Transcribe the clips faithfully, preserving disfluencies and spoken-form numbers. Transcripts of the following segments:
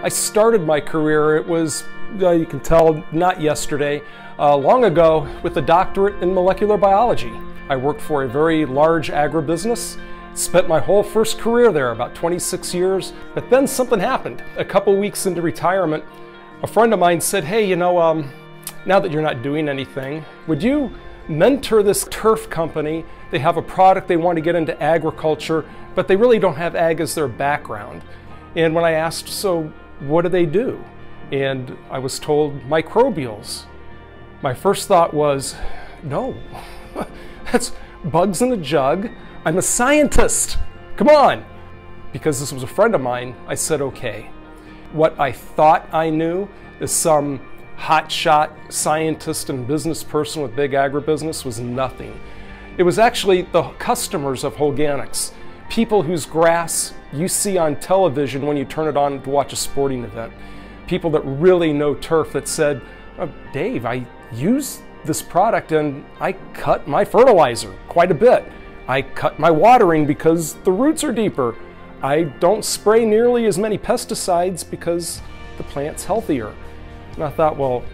I started my career, it was, uh, you can tell, not yesterday, uh, long ago, with a doctorate in molecular biology. I worked for a very large agribusiness, spent my whole first career there, about twenty-six years, but then something happened. A couple weeks into retirement, a friend of mine said, hey, you know, um, now that you're not doing anything, would you mentor this turf company? They have a product they want to get into agriculture, but they really don't have ag as their background. And when I asked, so what do they do? And I was told microbials. My first thought was, no, that's bugs in a jug. I'm a scientist, come on. Because this was a friend of mine, I said, okay. What I thought I knew is some hotshot scientist and business person with big agribusiness was nothing. It was actually the customers of Holganix, people whose grass you see on television when you turn it on to watch a sporting event. People that really know turf that said, oh, Dave, I use this product and I cut my fertilizer quite a bit. I cut my watering because the roots are deeper. I don't spray nearly as many pesticides because the plant's healthier. And I thought, well,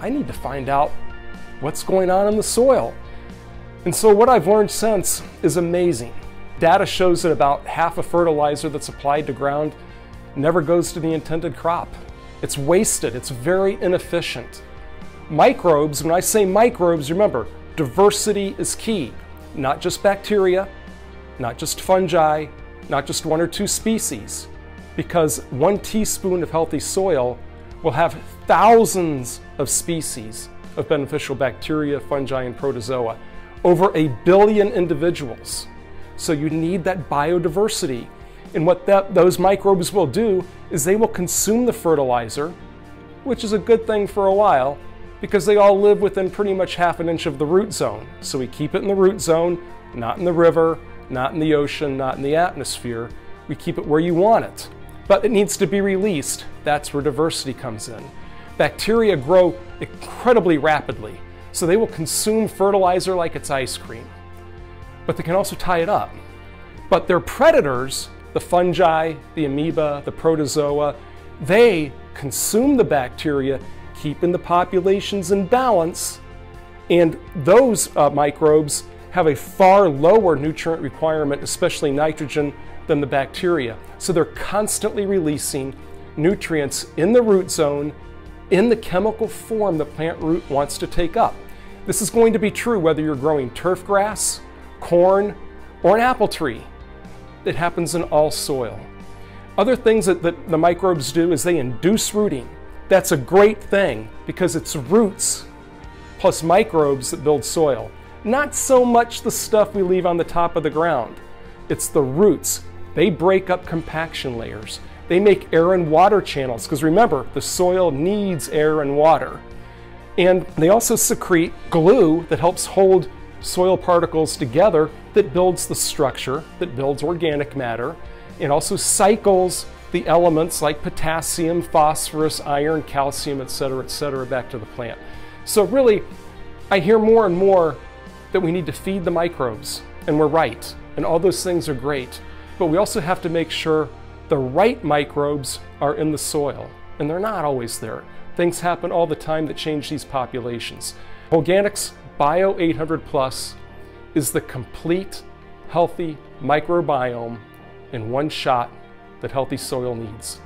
I need to find out what's going on in the soil. And so what I've learned since is amazing. Data shows that about half of fertilizer that's applied to ground never goes to the intended crop. It's wasted, it's very inefficient. Microbes, when I say microbes, remember, diversity is key. Not just bacteria, not just fungi, not just one or two species, because one teaspoon of healthy soil will have thousands of species of beneficial bacteria, fungi, and protozoa, over a billion individuals. So you need that biodiversity. And what that, those microbes will do is they will consume the fertilizer, which is a good thing for a while, because they all live within pretty much half an inch of the root zone. So we keep it in the root zone, not in the river, not in the ocean, not in the atmosphere. We keep it where you want it. But it needs to be released. That's where diversity comes in. Bacteria grow incredibly rapidly, so they will consume fertilizer like it's ice cream. But they can also tie it up. But their predators, the fungi, the amoeba, the protozoa, they consume the bacteria, keeping the populations in balance, and those uh, microbes have a far lower nutrient requirement, especially nitrogen, than the bacteria. So they're constantly releasing nutrients in the root zone, in the chemical form the plant root wants to take up. This is going to be true whether you're growing turf grass, corn, or an apple tree. It happens in all soil. Other things that, that the microbes do is they induce rooting. That's a great thing because it's roots plus microbes that build soil. Not so much the stuff we leave on the top of the ground. It's the roots. They break up compaction layers. They make air and water channels because remember, the soil needs air and water. And they also secrete glue that helps hold soil particles together, that builds the structure, that builds organic matter, and also cycles the elements like potassium, phosphorus, iron, calcium, et cetera, et cetera, back to the plant. So really, I hear more and more that we need to feed the microbes, and we're right, and all those things are great, but we also have to make sure the right microbes are in the soil, and they're not always there. Things happen all the time that change these populations. Holganix Bio eight hundred plus is the complete healthy microbiome in one shot that healthy soil needs.